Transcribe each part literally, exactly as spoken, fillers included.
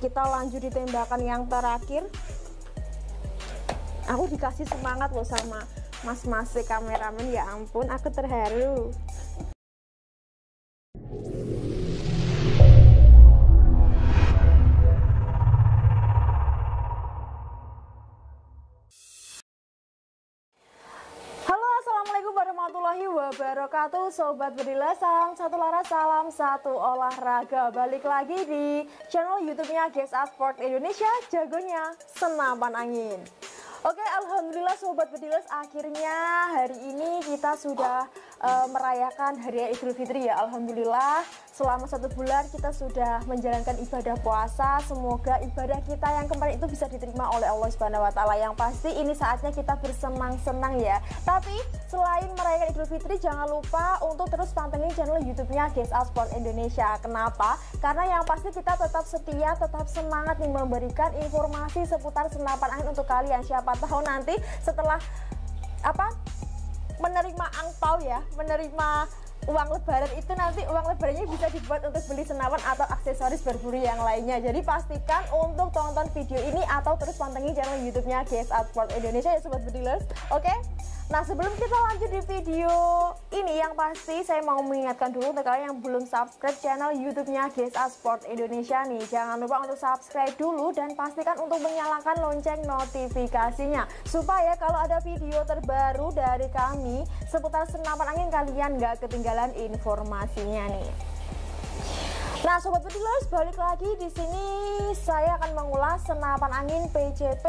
Kita lanjut di tembakan yang terakhir. Aku dikasih semangat loh sama mas-mas kameramen, ya ampun, aku terharu. Wabarakatuh, sobat Bedila, salam satu laras, salam satu olahraga. Balik lagi di channel YouTube-nya G S A Sport Indonesia, jagonya senapan angin. Oke, alhamdulillah sobat Bedila, akhirnya hari ini kita sudah uh, merayakan Hari Idul Fitri ya. Alhamdulillah, selama satu bulan kita sudah menjalankan ibadah puasa. Semoga ibadah kita yang kemarin itu bisa diterima oleh Allah Subhanahu Wa Taala. Yang pasti ini saatnya kita bersenang-senang ya. Tapi selain merayakan Idul Fitri, jangan lupa untuk terus pantengin channel YouTube-nya G S A Sport Indonesia. Kenapa? Karena yang pasti kita tetap setia, tetap semangat nih memberikan informasi seputar senapan angin untuk kalian. Siapa tahu nanti setelah apa menerima angpau ya, menerima uang lebaran itu, nanti uang lebarannya bisa dibuat untuk beli senapan atau aksesoris berburu yang lainnya. Jadi pastikan untuk tonton video ini atau terus pantengin channel YouTube-nya G S A Sport Indonesia ya sobat Bedilers. Oke. Nah, sebelum kita lanjut di video ini, yang pasti saya mau mengingatkan dulu untuk kalian yang belum subscribe channel YouTube-nya G S A Sport Indonesia nih. Jangan lupa untuk subscribe dulu dan pastikan untuk menyalakan lonceng notifikasinya. Supaya kalau ada video terbaru dari kami seputar senapan angin, kalian nggak ketinggalan informasinya nih. Nah, sobat Bedilers, balik lagi di sini saya akan mengulas senapan angin P C P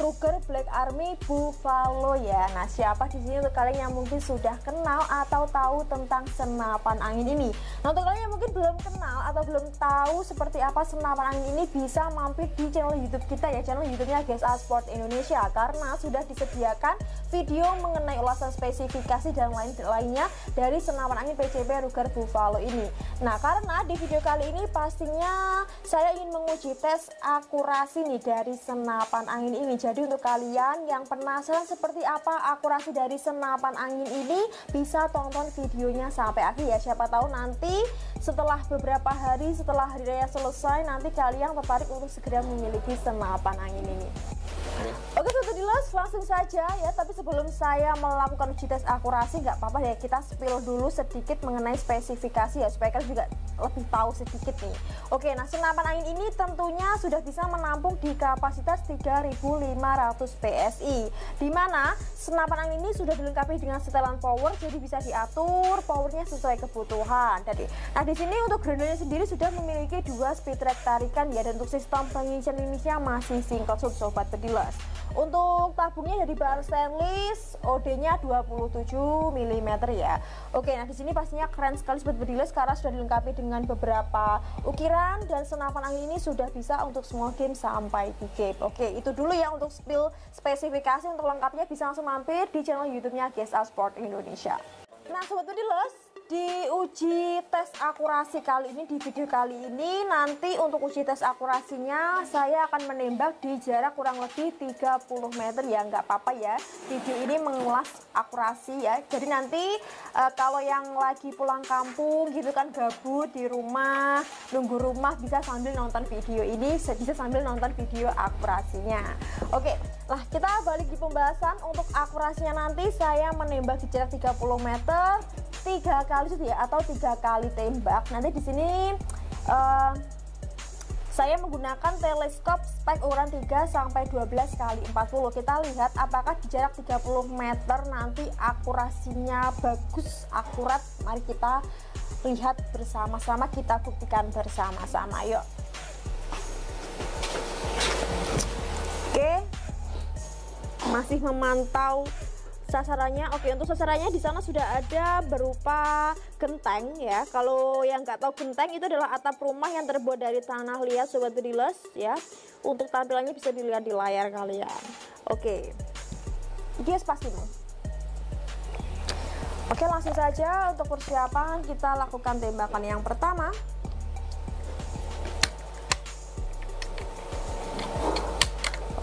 Ruger Black Army Buffalo ya. Nah, siapa di sini untuk kalian yang mungkin sudah kenal atau tahu tentang senapan angin ini. Nah, untuk kalian yang mungkin belum kenal atau belum tahu seperti apa senapan angin ini, bisa mampir di channel YouTube kita ya, channel YouTube-nya G S A Sport Indonesia, karena sudah disediakan video mengenai ulasan spesifikasi dan lain-lainnya dari senapan angin P C P Ruger Buffalo ini. Nah, karena di video kali ini pastinya saya ingin menguji tes akurasi nih dari senapan angin ini. Jadi untuk kalian yang penasaran seperti apa akurasi dari senapan angin ini, bisa tonton videonya sampai akhir ya. Siapa tahu nanti setelah beberapa hari, setelah hari raya selesai, nanti kalian tertarik untuk segera memiliki senapan angin ini. Oke, sobat Bedilers, langsung saja ya. Tapi sebelum saya melakukan uji tes akurasi, nggak apa-apa ya, kita spill dulu sedikit mengenai spesifikasi ya, supaya kalian juga lebih tahu sedikit nih. Oke, nah senapan angin ini tentunya sudah bisa menampung di kapasitas tiga ribu lima ratus P S I, dimana senapan angin ini sudah dilengkapi dengan setelan power, jadi bisa diatur powernya sesuai kebutuhan. Jadi, nah di sini untuk grendelnya sendiri sudah memiliki dua speed track tarikan ya, dan untuk sistem pengincen limitnya masih single shot sobat Bedilers. Untuk tabungnya dari bahan stainless, O D-nya dua puluh tujuh milimeter ya. Oke, nah di sini pastinya keren sekali sobat Bedilers, karena sudah dilengkapi dengan beberapa ukiran dan senapan angin ini sudah bisa untuk small game sampai big game. Oke, itu dulu ya untuk spill spesifikasi. Untuk lengkapnya bisa langsung mampir di channel YouTube-nya G S A Sport Indonesia. Nah, sobat Bedilers, di uji tes akurasi kali ini, di video kali ini, nanti untuk uji tes akurasinya saya akan menembak di jarak kurang lebih tiga puluh meter ya. Nggak apa-apa ya, video ini mengulas akurasi ya. Jadi nanti e, kalau yang lagi pulang kampung gitu kan, gabut di rumah, nunggu rumah, bisa sambil nonton video ini, bisa sambil nonton video akurasinya. Oke, lah kita balik di pembahasan. Untuk akurasinya nanti saya menembak di jarak tiga puluh meter, tiga kali shoot ya, atau tiga kali tembak. Nanti di sini uh, saya menggunakan teleskop spek ukuran tiga sampai dua belas kali empat puluh. Kita lihat apakah di jarak tiga puluh meter nanti akurasinya bagus, akurat. Mari kita lihat bersama-sama, kita buktikan bersama-sama. Yuk. Oke. Masih memantau sasarannya. Oke, untuk sasarannya di sana sudah ada berupa genteng ya. Kalau yang nggak tahu, genteng itu adalah atap rumah yang terbuat dari tanah liat sobat Bedilers ya. Untuk tampilannya bisa dilihat di layar kalian. Oke, guys pastimu. Oke, langsung saja untuk persiapan kita lakukan tembakan yang pertama.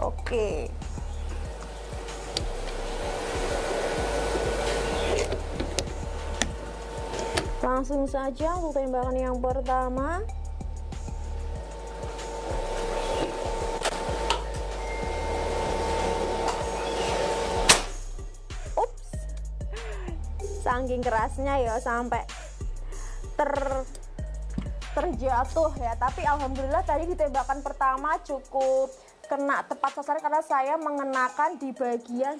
Oke. Langsung saja untuk tembakan yang pertama. saking kerasnya ya sampai ter terjatuh ya. Tapi alhamdulillah tadi di tembakan pertama cukup kena tepat sasaran karena saya mengenakan di bagian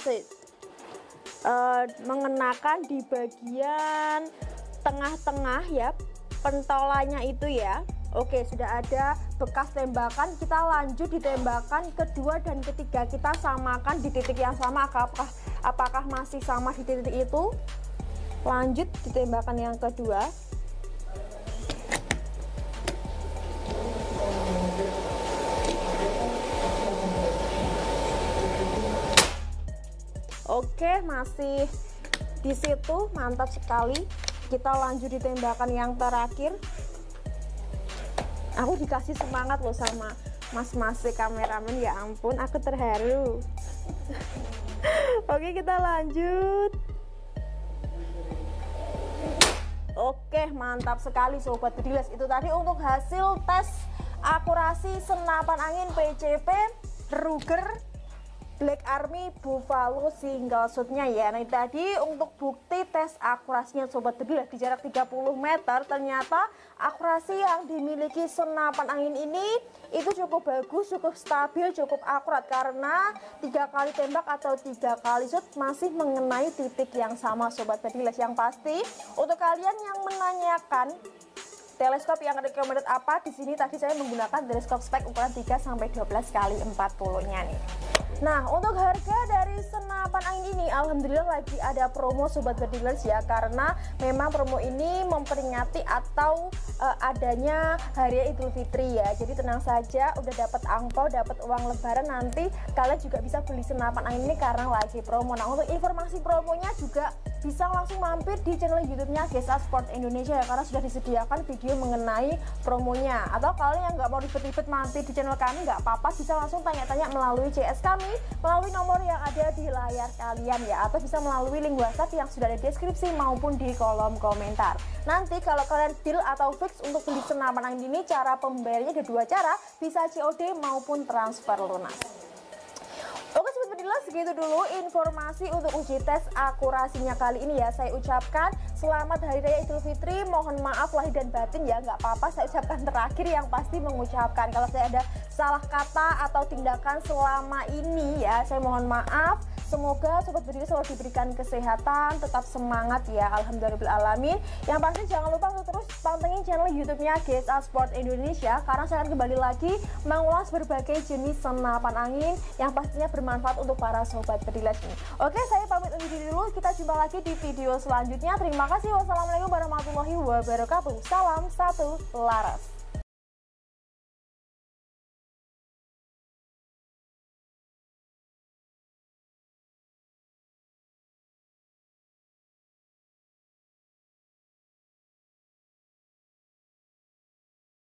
uh, mengenakan di bagian tengah-tengah ya, pentolanya itu ya. Oke, sudah ada bekas tembakan. Kita lanjut di tembakan kedua dan ketiga, kita samakan di titik yang sama apakah apakah masih sama di titik itu. Lanjut di tembakan yang kedua. Oke, masih di situ, mantap sekali. Kita lanjut di tembakan yang terakhir. Aku dikasih semangat loh sama mas-mas kameramen, ya ampun aku terharu. Oke, kita lanjut. Oke, mantap sekali sobat Bedilas. Itu tadi untuk hasil tes akurasi senapan angin P C P Ruger Black Army Buffalo single shootnya ya. Nah, tadi untuk bukti tes akurasinya sobat Bedilas di jarak tiga puluh meter, ternyata akurasi yang dimiliki senapan angin ini itu cukup bagus, cukup stabil, cukup akurat karena tiga kali tembak atau tiga kali shoot masih mengenai titik yang sama sobat Bedilas. Yang pasti untuk kalian yang menanyakan teleskop yang recommended apa, di sini tadi saya menggunakan teleskop spek ukuran tiga sampai dua belas kali empat puluh-nya nih. Nah, untuk harga dari senapan angin ini alhamdulillah lagi ada promo sobat Bedilas ya, karena memang promo ini memperingati atau e, adanya hari Idul Fitri ya. Jadi tenang saja, udah dapat angpau, dapat uang lebaran, nanti kalian juga bisa beli senapan angin ini karena lagi promo. Nah, untuk informasi promonya juga bisa langsung mampir di channel YouTube-nya G S A Sport Indonesia ya, karena sudah disediakan video mengenai promonya. Atau kalian yang nggak mau ribet-ribet mampir di channel kami nggak apa-apa, bisa langsung tanya-tanya melalui C S kami melalui nomor yang ada di layar kalian ya, atau bisa melalui link WhatsApp yang sudah ada di deskripsi maupun di kolom komentar. Nanti kalau kalian deal atau fix untuk beli senapan angin ini, cara pembayarannya ada dua cara, bisa C O D maupun transfer lunas. Segitu dulu informasi untuk uji tes akurasinya kali ini ya. Saya ucapkan selamat Hari Raya Idul Fitri, mohon maaf lahir dan batin ya, nggak apa-apa saya ucapkan terakhir, yang pasti mengucapkan kalau saya ada salah kata atau tindakan selama ini ya, saya mohon maaf. Semoga sobat Bedilas selalu diberikan kesehatan, tetap semangat ya, alhamdulillah alamin. Yang pasti jangan lupa untuk terus pantengin channel YouTube-nya G S A Sport Indonesia, karena saya akan kembali lagi mengulas berbagai jenis senapan angin yang pastinya bermanfaat untuk para sobat Bedilas ini. Oke, saya pamit undur diri dulu, kita jumpa lagi di video selanjutnya. Terima kasih, wassalamualaikum warahmatullahi wabarakatuh. Salam satu laras.